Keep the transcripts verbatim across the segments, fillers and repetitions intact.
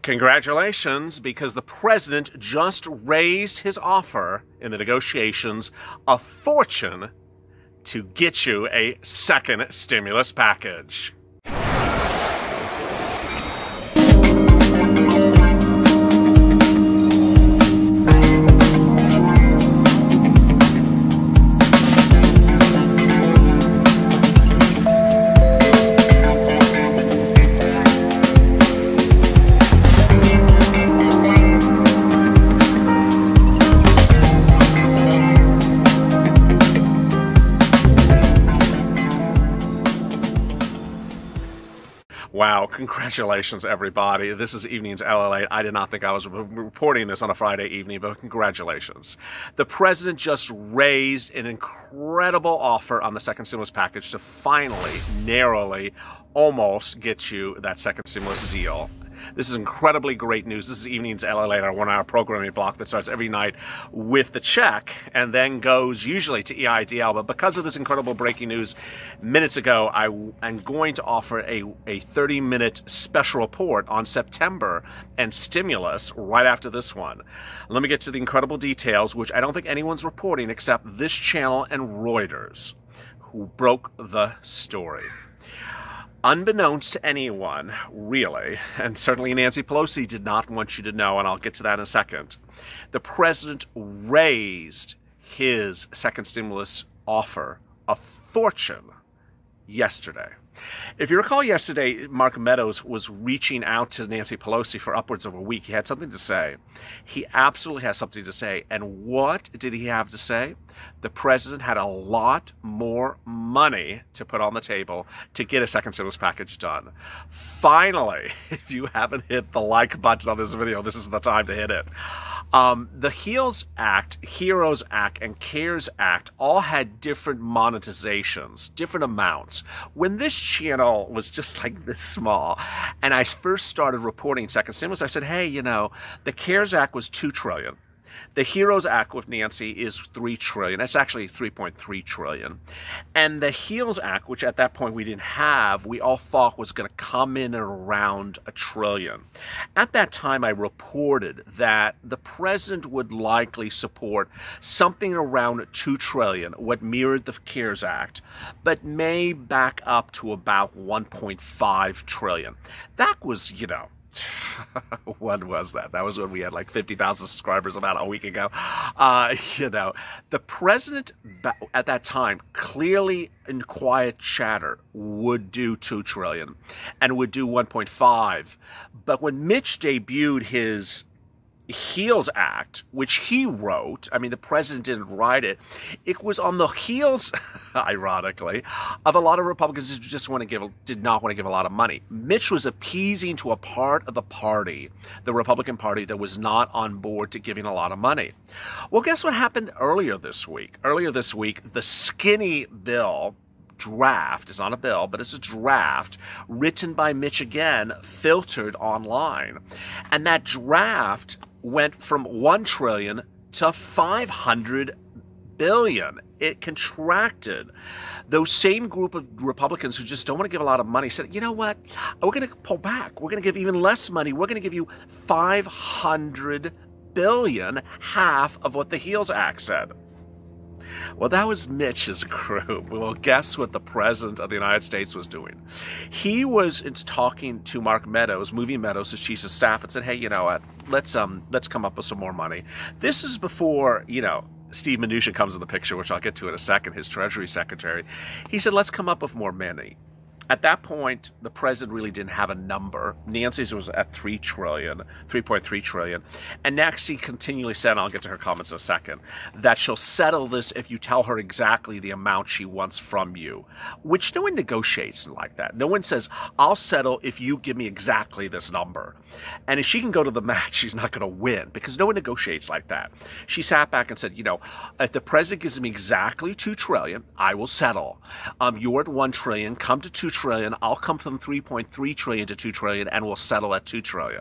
Congratulations, because the president just raised his offer in the negotiations a fortune to get you a second stimulus package. Wow, congratulations, everybody. This is evening's LALATE. I did not think I was re reporting this on a Friday evening, but congratulations. The president just raised an incredible offer on the second stimulus package to finally, narrowly, almost get you that second stimulus deal. This is incredibly great news. This is evening's LALATE, our one-hour programming block that starts every night with the check and then goes usually to E I D L. But because of this incredible breaking news minutes ago, I am going to offer a thirty-minute special report on September and stimulus right after this one. Let me get to the incredible details, which I don't think anyone's reporting except this channel and Reuters, who broke the story. Unbeknownst to anyone, really, and certainly Nancy Pelosi did not want you to know, and I'll get to that in a second, the president raised his second stimulus offer a fortune yesterday. If you recall yesterday, Mark Meadows was reaching out to Nancy Pelosi for upwards of a week. He had something to say. He absolutely has something to say. And what did he have to say? The president had a lot more money to put on the table to get a second stimulus package done. Finally, if you haven't hit the like button on this video, this is the time to hit it. Um, the HEALS Act, HEROES Act, and CARES Act all had different monetizations, different amounts. When this channel was just like this small, and I first started reporting second stimulus, I said, hey, you know, the CARES Act was two trillion dollars. The HEROES Act with Nancy is three trillion dollars. That's actually three point three trillion dollars. And the HEALS Act, which at that point we didn't have, we all thought was going to come in at around a trillion. At that time, I reported that the president would likely support something around two trillion dollars, what mirrored the CARES Act, but may back up to about one point five trillion dollars. That was, you know, when was that? That was when we had like fifty thousand subscribers about a week ago. Uh, you know, the president at that time, clearly in quiet chatter, would do two trillion dollars and would do one point five. But when Mitch debuted his HEALS Act, which he wrote, I mean, the president didn't write it, it was on the heels, ironically, of a lot of Republicans who just want to give, did not want to give a lot of money. Mitch was appeasing to a part of the party, the Republican Party, that was not on board to giving a lot of money. Well, guess what happened earlier this week? Earlier this week, the skinny bill draft, it's not a bill, but it's a draft written by Mitch again, filtered online. And that draft went from one trillion dollars to five hundred billion dollars. It contracted. Those same group of Republicans who just don't want to give a lot of money said, you know what, we're going to pull back. We're going to give even less money. We're going to give you five hundred billion dollars, half of what the HEALS Act said. Well, that was Mitch's group. Well, guess what the president of the United States was doing? He was talking to Mark Meadows, moving Meadows to chief of staff, and said, hey, you know what, let's, um, let's come up with some more money. This is before, you know, Steve Mnuchin comes in the picture, which I'll get to in a second, his Treasury Secretary. He said, let's come up with more money. At that point, the president really didn't have a number. Nancy's was at three trillion dollars, three point three trillion dollars. And Nancy continually said, and I'll get to her comments in a second, that she'll settle this if you tell her exactly the amount she wants from you, which no one negotiates like that. No one says, I'll settle if you give me exactly this number. And if she can go to the match, she's not going to win because no one negotiates like that. She sat back and said, you know, if the president gives me exactly two trillion dollars, I will settle. Um, you're at one trillion dollars, come to two trillion dollars, I'll come from three point three trillion dollars to two trillion dollars, and we'll settle at two trillion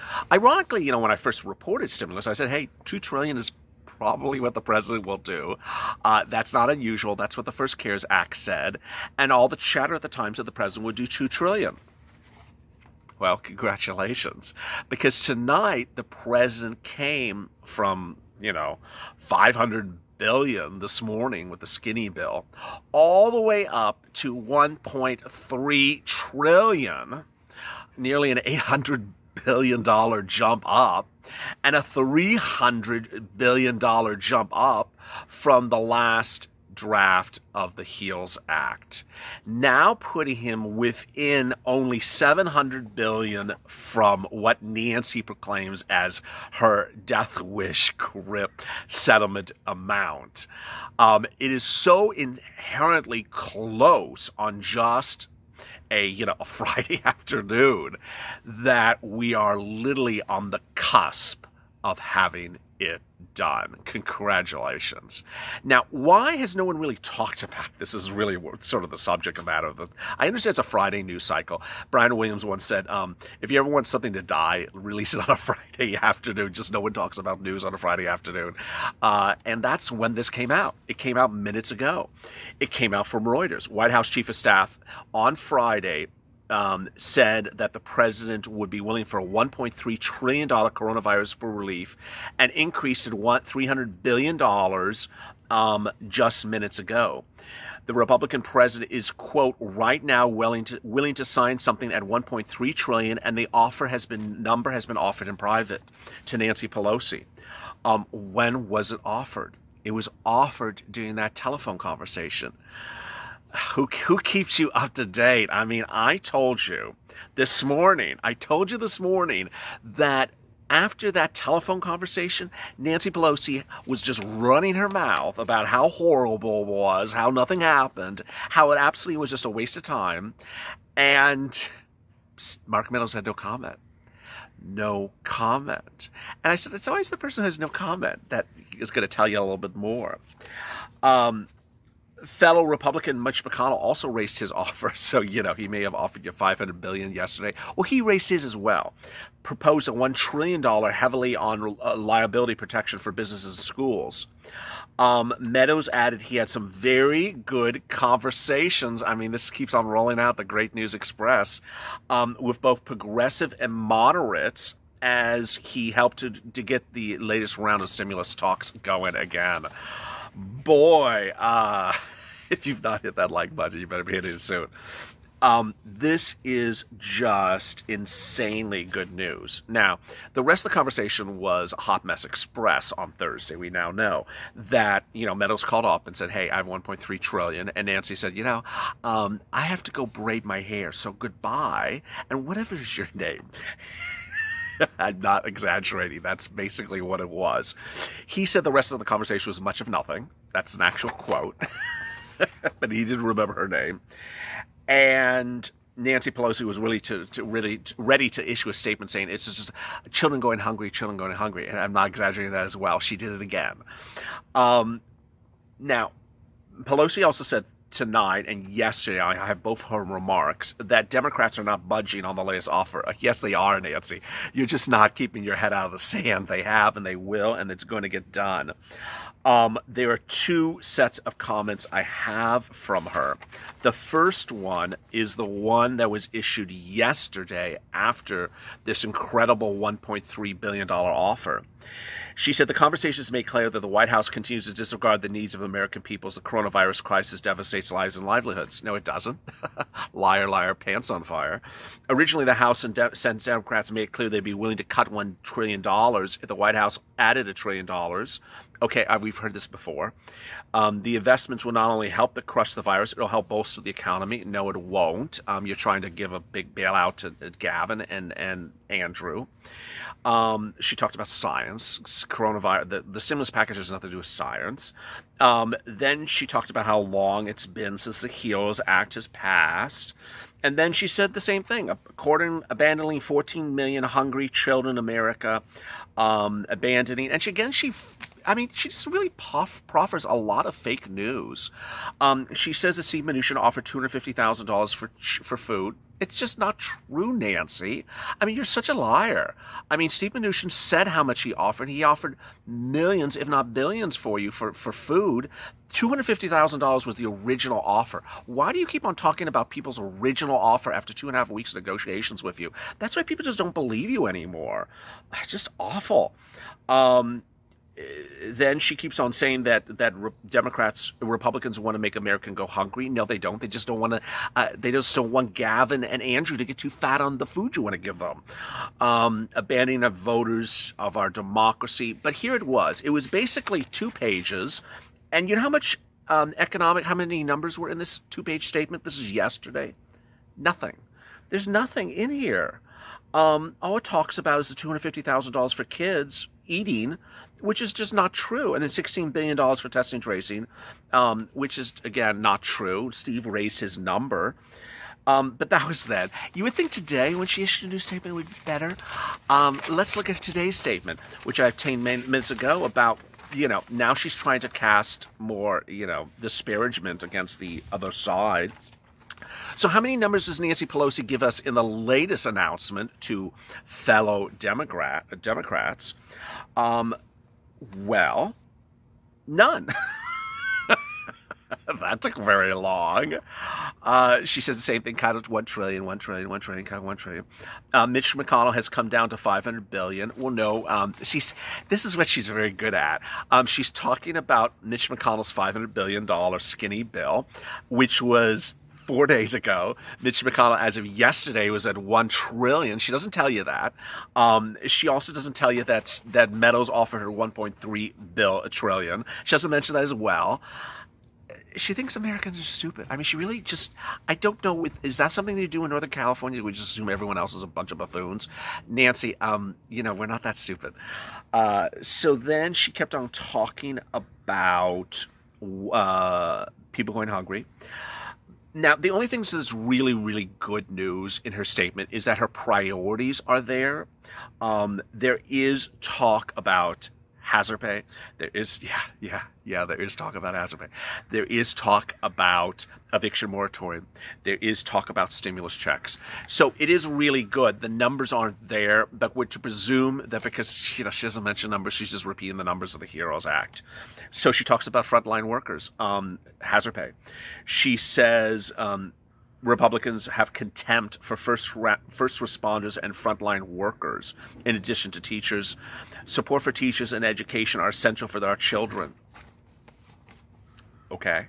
dollars. Ironically, you know, when I first reported stimulus, I said, hey, two trillion dollars is probably what the president will do. Uh, that's not unusual. That's what the first CARES Act said. And all the chatter at the time said the president would do two trillion dollars. Well, congratulations, because tonight the president came from, you know, five hundred billion dollars this morning with the skinny bill, all the way up to one point three trillion dollars, nearly an eight hundred billion dollar jump up, and a three hundred billion dollar jump up from the last draft of the HEALS Act, now putting him within only seven hundred billion dollars from what Nancy proclaims as her death wish grip settlement amount. Um, it is so inherently close on just a, you know, a Friday afternoon that we are literally on the cusp of having it done. Congratulations. Now, why has no one really talked about this? This is really sort of the subject matter of the, I understand it's a Friday news cycle. Brian Williams once said, um, if you ever want something to die, release it on a Friday afternoon. Just no one talks about news on a Friday afternoon. Uh, and that's when this came out. It came out minutes ago. It came out from Reuters. White House Chief of Staff on Friday Um, said that the president would be willing for a one point three trillion dollar coronavirus relief, an increase in three hundred billion dollars um, just minutes ago. The Republican president is, quote, right now willing to, willing to sign something at one point three trillion dollars, and the offer has been, number has been offered in private to Nancy Pelosi. Um, when was it offered? It was offered during that telephone conversation. Who, who keeps you up to date? I mean, I told you this morning, I told you this morning that after that telephone conversation, Nancy Pelosi was just running her mouth about how horrible it was, how nothing happened, how it absolutely was just a waste of time. And Mark Meadows had no comment. No comment. And I said, it's always the person who has no comment that is going to tell you a little bit more. Um... Fellow Republican Mitch McConnell also raised his offer. So, you know, he may have offered you five hundred billion dollars yesterday. Well, he raised his as well. Proposed a one trillion dollar heavily on uh, liability protection for businesses and schools. Um, Meadows added he had some very good conversations. I mean, this keeps on rolling out, the Great News Express, um, with both progressive and moderates, as he helped to, to get the latest round of stimulus talks going again. Boy, uh, if you've not hit that like button, you better be hitting it soon. Um, this is just insanely good news. Now, the rest of the conversation was a hot mess express on Thursday. We now know that, you know, Meadows called up and said, hey, I have one point three trillion dollars. And Nancy said, you know, um, I have to go braid my hair, so goodbye. And whatever's your name. I'm not exaggerating. That's basically what it was. He said the rest of the conversation was much of nothing. That's an actual quote. But he didn't remember her name. And Nancy Pelosi was really to, to really to, ready to issue a statement saying it's just children going hungry, children going hungry. And I'm not exaggerating that as well. She did it again. Um, now, Pelosi also said tonight and yesterday, I have both her remarks, that Democrats are not budging on the latest offer. Yes, they are, Nancy. You're just not keeping your head out of the sand. They have, and they will, and it's going to get done. Um, there are two sets of comments I have from her. The first one is the one that was issued yesterday after this incredible one point three billion dollar offer. She said the conversations made clear that the White House continues to disregard the needs of American people as the coronavirus crisis devastates lives and livelihoods. No, it doesn't. Liar, liar, pants on fire. Originally, the House and De Senate Democrats made it clear they'd be willing to cut one trillion dollars if the White House added a trillion dollars. Okay, we've heard this before. Um, the investments will not only help to crush the virus, it'll help bolster the economy. No, it won't. Um, you're trying to give a big bailout to, to Gavin and, and Andrew. Um, she talked about science. Coronavirus. The, the stimulus package has nothing to do with science. Um, then she talked about how long it's been since the HEROES Act has passed. And then she said the same thing, according, abandoning fourteen million hungry children in America, um, abandoning. And she, again, she, I mean, she just really prof, proffers a lot of fake news. Um, she says that Steve Mnuchin offered two hundred fifty thousand dollars for, for food. It's just not true, Nancy. I mean, you're such a liar. I mean, Steve Mnuchin said how much he offered. He offered millions, if not billions, for you for, for food. two hundred fifty thousand dollars was the original offer. Why do you keep on talking about people's original offer after two and a half weeks of negotiations with you? That's why people just don't believe you anymore. It's just awful. Um... Then she keeps on saying that that re Democrats, Republicans want to make America go hungry. No, they don't. They just don't want to. Uh, they just don't want Gavin and Andrew to get too fat on the food you want to give them. Um, abandoning of voters of our democracy. But here it was. It was basically two pages, and you know how much um, economic, how many numbers were in this two-page statement? This is yesterday. Nothing. There's nothing in here. Um, all it talks about is the two hundred fifty thousand dollars for kids eating, which is just not true. And then sixteen billion dollars for testing tracing, um, which is, again, not true. Steve raised his number. Um, but that was then. You would think today, when she issued a new statement, it would be better. Um, let's look at today's statement, which I obtained minutes ago about, you know, now she's trying to cast more, you know, disparagement against the other side. So how many numbers does Nancy Pelosi give us in the latest announcement to fellow Democrat, Democrats? Um, well, none. That took very long. Uh, she said the same thing, kind of one trillion, one trillion, one trillion, kind of one trillion. Uh, Mitch McConnell has come down to five hundred billion dollars. Well, no, um, she's, this is what she's very good at. Um, she's talking about Mitch McConnell's five hundred billion dollars skinny bill, which was four days ago. Mitch McConnell, as of yesterday, was at one trillion. She doesn't tell you that. Um, she also doesn't tell you that that Meadows offered her one point three trillion. She doesn't mention that as well. She thinks Americans are stupid. I mean, she really just, I don't know, with, is that something they do in Northern California? We just assume everyone else is a bunch of buffoons. Nancy, um, you know, we're not that stupid. Uh, so then she kept on talking about uh, people going hungry. Now, the only thing that's really, really good news in her statement is that her priorities are there. Um, there is talk about hazard pay. There is, yeah, yeah, yeah, there is talk about hazard pay. There is talk about eviction moratorium. There is talk about stimulus checks. So it is really good. The numbers aren't there, but we're to presume that because, you know, she doesn't mention numbers, she's just repeating the numbers of the HEROES Act. So she talks about frontline workers, um, hazard pay. She says um, Republicans have contempt for first first responders and frontline workers, in addition to teachers. Support for teachers and education are essential for our children. Okay.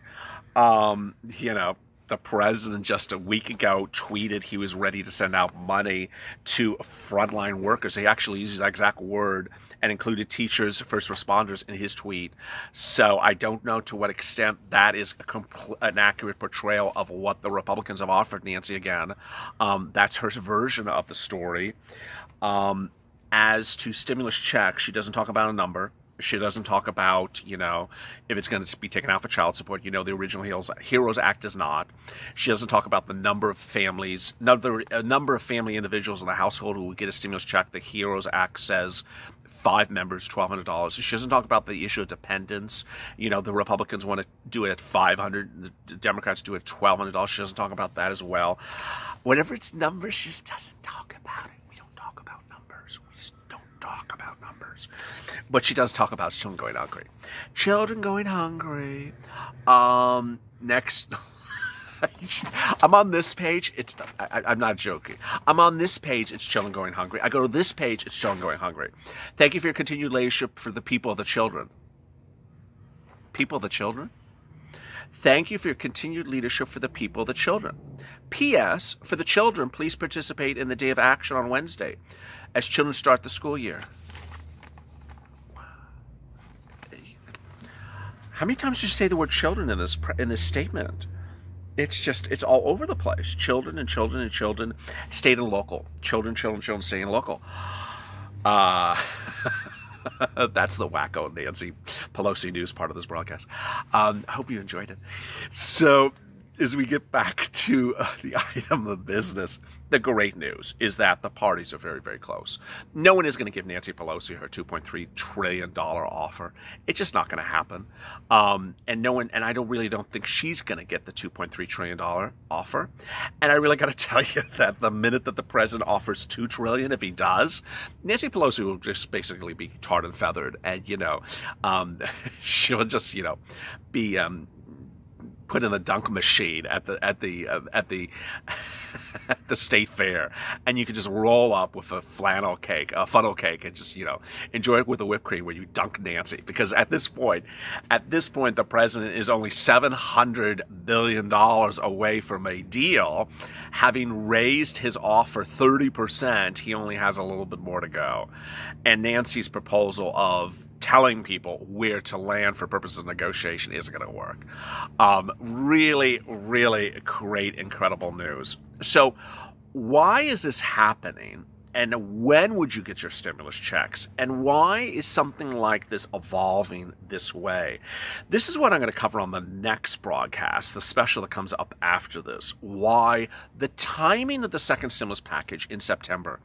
Um, you know, the president just a week ago tweeted he was ready to send out money to frontline workers. He actually uses that exact word and included teachers, first responders in his tweet. So I don't know to what extent that is a compl an accurate portrayal of what the Republicans have offered, Nancy, again. Um, that's her version of the story. Um, as to stimulus checks, she doesn't talk about a number. She doesn't talk about, you know, if it's going to be taken out for child support. You know, the original HEROES Act does not. She doesn't talk about the number of families, number, a number of family individuals in the household who would get a stimulus check. The HEROES Act says five members, twelve hundred dollars. She doesn't talk about the issue of dependence. You know, the Republicans want to do it at five hundred dollars. The Democrats do it at twelve hundred dollars. She doesn't talk about that as well. Whatever its numbers, she just doesn't talk about it. We don't talk about numbers. We just don't talk about numbers. But she does talk about children going hungry. Children going hungry. Um, next... I'm on this page, it's, I, I'm not joking. I'm on this page, it's children going hungry. I go to this page, it's children going hungry. Thank you for your continued leadership for the people of the children. People of the children? Thank you for your continued leadership for the people of the children. P S For the children, please participate in the Day of Action on Wednesday as children start the school year. How many times did you say the word children in this, in this statement? It's just, it's all over the place. Children and children and children, state and local. Children, children, children, state and local. Uh, that's the wacko Nancy Pelosi news part of this broadcast. Um, hope you enjoyed it. So as we get back to uh, the item of business, the great news is that the parties are very, very close. No one is going to give Nancy Pelosi her two point three trillion dollar offer. It's just not going to happen. Um, and no one, and I don't really don't think she's going to get the two point three trillion dollar offer. And I really got to tell you that the minute that the president offers two trillion dollars, if he does, Nancy Pelosi will just basically be tarred and feathered. And, you know, um, she'll just, you know, be um, put in the dunk machine at the at the uh, at the at the state fair, and you can just roll up with a flannel cake, a funnel cake, and just, you know, enjoy it with a whipped cream where you dunk Nancy. Because at this point, at this point, the president is only seven hundred billion dollars away from a deal, having raised his offer thirty percent. He only has a little bit more to go, and Nancy's proposal of telling people where to land for purposes of negotiation isn't going to work. Um, really, really great, incredible news. So why is this happening? And when would you get your stimulus checks? And why is something like this evolving this way? This is what I'm going to cover on the next broadcast, the special that comes up after this. Why the timing of the second stimulus package in September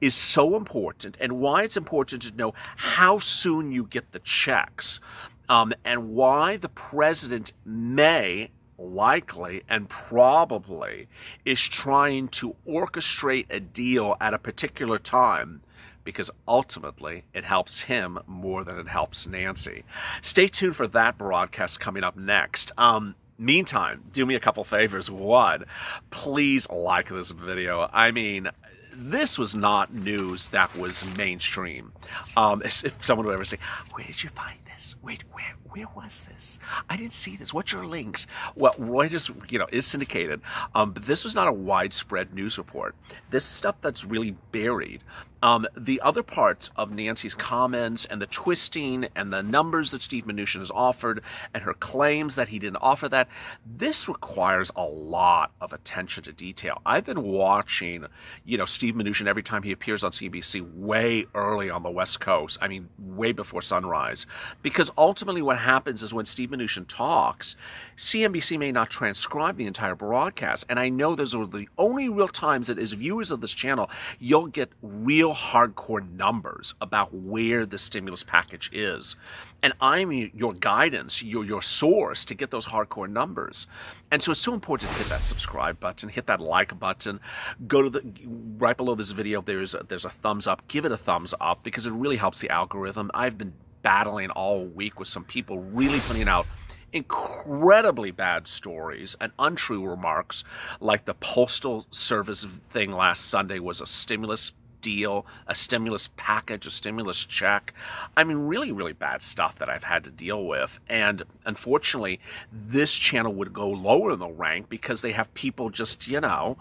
is so important, and why it's important to know how soon you get the checks, um, and why the president may likely and probably is trying to orchestrate a deal at a particular time, because ultimately it helps him more than it helps Nancy. Stay tuned for that broadcast coming up next. Um, meantime, do me a couple favors. One, please like this video. I mean, this was not news that was mainstream. Um, if someone would ever say, where did you find this? Wait, where, where was this? I didn't see this. What's your links? Well, Reuters, you know, is syndicated. Um, but this was not a widespread news report. This is stuff that's really buried. Um, the other parts of Nancy's comments and the twisting and the numbers that Steve Mnuchin has offered and her claims that he didn't offer that, this requires a lot of attention to detail. I've been watching, you know, Steve Mnuchin every time he appears on C B C way early on the West Coast. I mean, way before sunrise. Because ultimately what happens is when Steve Mnuchin talks, C N B C may not transcribe the entire broadcast. And I know those are the only real times that as viewers of this channel, you'll get real hardcore numbers about where the stimulus package is. And I'm your guidance, your, your source to get those hardcore numbers. And so it's so important to hit that subscribe button, hit that like button, go to the, right below this video, there's a, there's a thumbs up, give it a thumbs up because it really helps the algorithm. I've been battling all week with some people really putting out incredibly bad stories and untrue remarks, like the Postal Service thing last Sunday was a stimulus deal, a stimulus package, a stimulus check. I mean, really, really bad stuff that I've had to deal with. And unfortunately, this channel would go lower in the rank because they have people just, you know,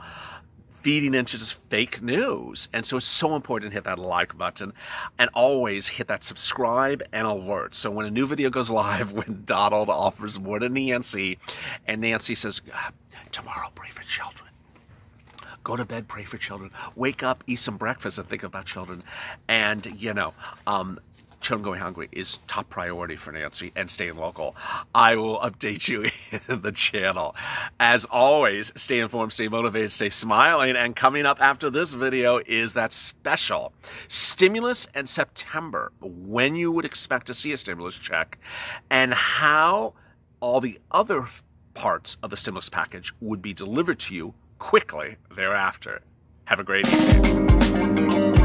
feeding into just fake news. And so it's so important to hit that like button and always hit that subscribe and alert. So when a new video goes live, when Donald offers more to Nancy and Nancy says, tomorrow, pray for children. Go to bed, pray for children. Wake up, eat some breakfast, and think about children. And, you know, um, children going hungry is top priority for Nancy, and staying local. I will update you in the channel. As always, stay informed, stay motivated, stay smiling. And coming up after this video is that special stimulus and September, when you would expect to see a stimulus check, and how all the other parts of the stimulus package would be delivered to you quickly thereafter. Have a great evening.